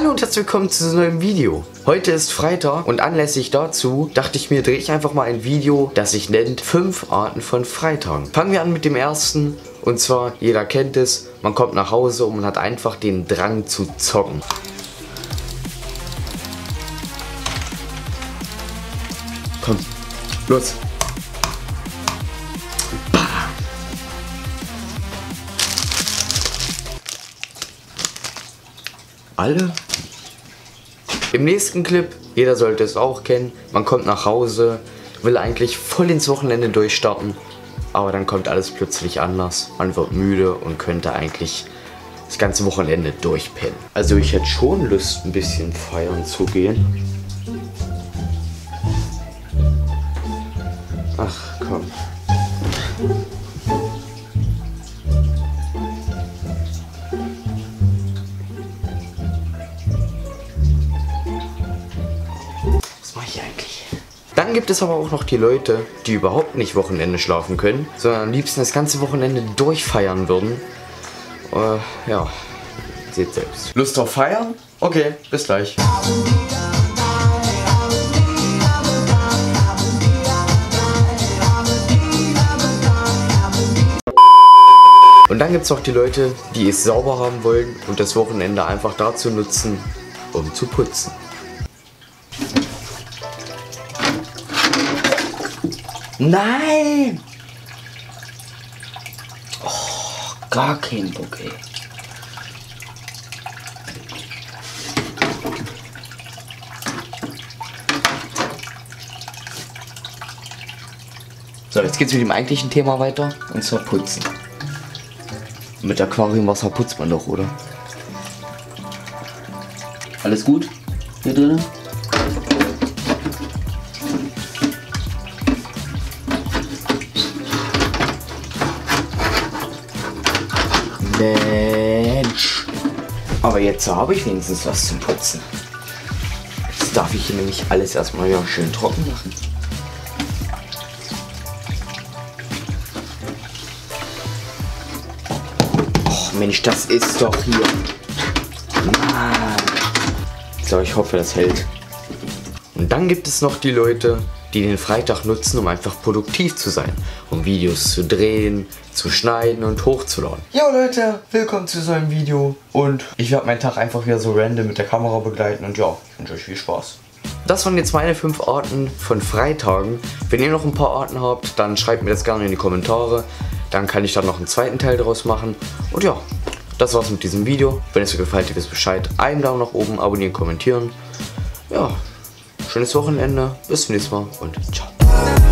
Hallo und herzlich willkommen zu einem neuen Video. Heute ist Freitag und anlässlich dazu dachte ich mir, drehe ich einfach mal ein Video, das sich nennt 5 Arten von Freitagen. Fangen wir an mit dem ersten und zwar, jeder kennt es, man kommt nach Hause und man hat einfach den Drang zu zocken. Komm, los. Alle? Im nächsten Clip, jeder sollte es auch kennen, man kommt nach Hause, will eigentlich voll ins Wochenende durchstarten, aber dann kommt alles plötzlich anders, man wird müde und könnte eigentlich das ganze Wochenende durchpennen. Also ich hätte schon Lust, ein bisschen feiern zu gehen. Ach komm. Eigentlich. Dann gibt es aber auch noch die Leute, die überhaupt nicht Wochenende schlafen können, sondern am liebsten das ganze Wochenende durchfeiern würden. Ja, seht selbst. Lust auf Feiern? Okay, bis gleich. Und dann gibt es noch die Leute, die es sauber haben wollen und das Wochenende einfach dazu nutzen, um zu putzen. Nein! Oh, gar kein Bock, ey. So, jetzt geht's mit dem eigentlichen Thema weiter, und zwar Putzen. Mit Aquariumwasser putzt man doch, oder? Alles gut hier drin? Mensch. Aber jetzt habe ich wenigstens was zum Putzen. Jetzt darf ich hier nämlich alles erstmal ja schön trocken machen. Och Mensch, das ist doch hier. Mann. So, ich hoffe, das hält. Und dann gibt es noch die Leute, die den Freitag nutzen, um einfach produktiv zu sein, um Videos zu drehen, zu schneiden und hochzuladen. Jo Leute, willkommen zu so einem Video und ich werde meinen Tag einfach wieder so random mit der Kamera begleiten und ja, ich wünsche euch viel Spaß. Das waren jetzt meine 5 Arten von Freitagen. Wenn ihr noch ein paar Arten habt, dann schreibt mir das gerne in die Kommentare, dann kann ich da noch einen zweiten Teil draus machen und ja, das war's mit diesem Video. Wenn es euch gefällt, ihr wisst Bescheid, einen Daumen nach oben, abonnieren, kommentieren. Ja. Schönes Wochenende, bis zum nächsten Mal und ciao.